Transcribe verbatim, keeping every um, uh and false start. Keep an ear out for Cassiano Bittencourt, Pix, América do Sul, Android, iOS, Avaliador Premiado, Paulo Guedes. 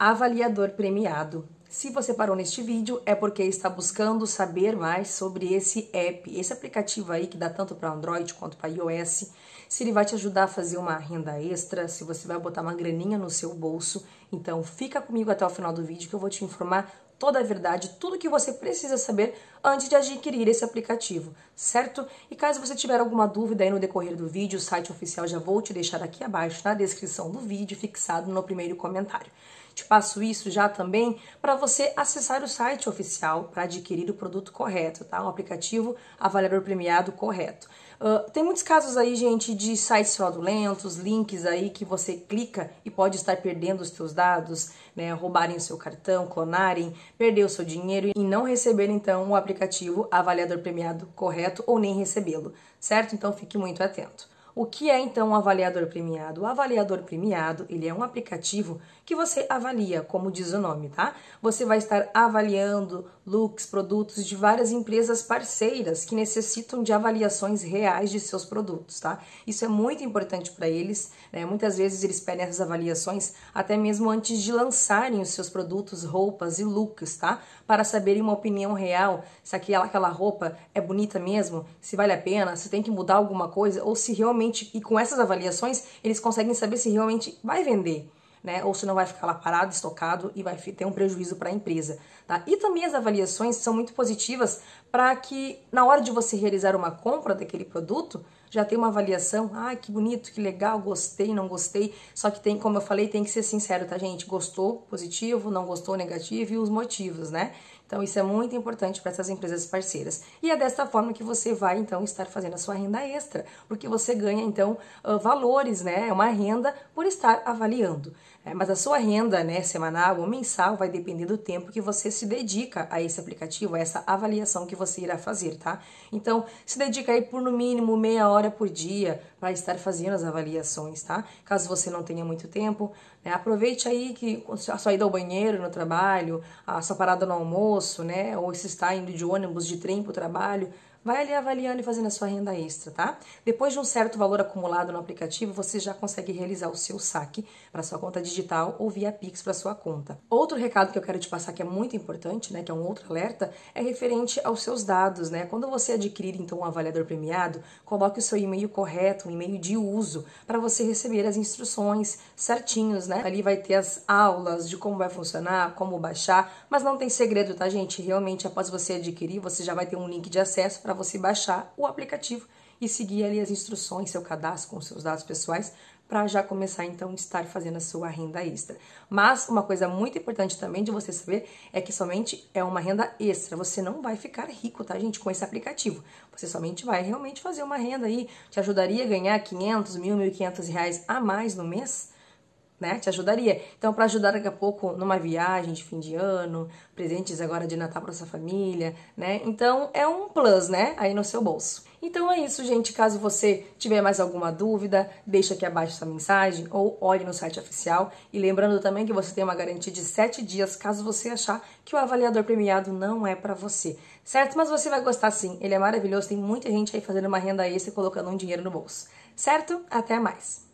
Avaliador Premiado. Se você parou neste vídeo, é porque está buscando saber mais sobre esse app, esse aplicativo aí que dá tanto para Android quanto para iOS, se ele vai te ajudar a fazer uma renda extra, se você vai botar uma graninha no seu bolso. Então fica comigo até o final do vídeo que eu vou te informar toda a verdade, tudo que você precisa saber antes de adquirir esse aplicativo, certo? E caso você tiver alguma dúvida aí no decorrer do vídeo, o site oficial já vou te deixar aqui abaixo na descrição do vídeo, fixado no primeiro comentário. Te passo isso já também para você acessar o site oficial para adquirir o produto correto, tá? O aplicativo Avaliador Premiado correto. Uh, tem muitos casos aí, gente, de sites fraudulentos, links aí que você clica e pode estar perdendo os seus dados, né? Roubarem o seu cartão, clonarem, perder o seu dinheiro e não receber, então, o aplicativo Avaliador Premiado correto ou nem recebê-lo, certo? Então, fique muito atento. O que é, então, o Avaliador Premiado? O Avaliador Premiado, ele é um aplicativo que você avalia, como diz o nome, tá? Você vai estar avaliando looks, produtos de várias empresas parceiras que necessitam de avaliações reais de seus produtos, tá? Isso é muito importante para eles, né? Muitas vezes eles pedem essas avaliações até mesmo antes de lançarem os seus produtos, roupas e looks, tá? Para saberem uma opinião real, se aquela, aquela roupa é bonita mesmo, se vale a pena, se tem que mudar alguma coisa, ou se realmente... E com essas avaliações, eles conseguem saber se realmente vai vender, né? Ou se não vai ficar lá parado, estocado e vai ter um prejuízo para a empresa, tá? E também as avaliações são muito positivas para que na hora de você realizar uma compra daquele produto, já tem uma avaliação, ah, que bonito, que legal, gostei, não gostei. Só que tem, como eu falei, tem que ser sincero, tá, gente? Gostou, positivo, não gostou, negativo e os motivos, né? Então isso é muito importante para essas empresas parceiras. E é desta forma que você vai, então, estar fazendo a sua renda extra, porque você ganha, então, valores, né? É uma renda por estar avaliando. Mas a sua renda, né, semanal ou mensal vai depender do tempo que você se dedica a esse aplicativo, a essa avaliação que você irá fazer, tá? Então, se dedica aí por no mínimo meia hora hora por dia para estar fazendo as avaliações, tá? Caso você não tenha muito tempo, né, aproveite aí que a sua ida ao banheiro no trabalho, a sua parada no almoço, né, ou se está indo de ônibus, de trem para o trabalho, vai ali avaliando e fazendo a sua renda extra, tá? Depois de um certo valor acumulado no aplicativo, você já consegue realizar o seu saque para sua conta digital ou via Pix para sua conta. Outro recado que eu quero te passar que é muito importante, né, que é um outro alerta, é referente aos seus dados, né? Quando você adquirir, então, um avaliador premiado, coloque o seu e-mail correto, um e-mail de uso, para você receber as instruções certinhos, né? Ali vai ter as aulas de como vai funcionar, como baixar, mas não tem segredo, tá, gente? Realmente, após você adquirir, você já vai ter um link de acesso para você baixar o aplicativo e seguir ali as instruções, seu cadastro com seus dados pessoais, para já começar, então, a estar fazendo a sua renda extra. Mas uma coisa muito importante também de você saber é que somente é uma renda extra. Você não vai ficar rico, tá, gente, com esse aplicativo. Você somente vai realmente fazer uma renda aí. Te ajudaria a ganhar quinhentos, mil, mil e quinhentos reais a mais no mês? Né? Te ajudaria. Então, para ajudar daqui a pouco numa viagem de fim de ano, presentes agora de Natal para sua família, né? Então, é um plus, né? Aí no seu bolso. Então é isso, gente. Caso você tiver mais alguma dúvida, deixa aqui abaixo sua mensagem ou olhe no site oficial. E lembrando também que você tem uma garantia de sete dias caso você achar que o avaliador premiado não é para você, certo? Mas você vai gostar sim, ele é maravilhoso, tem muita gente aí fazendo uma renda extra e colocando um dinheiro no bolso, certo? Até mais!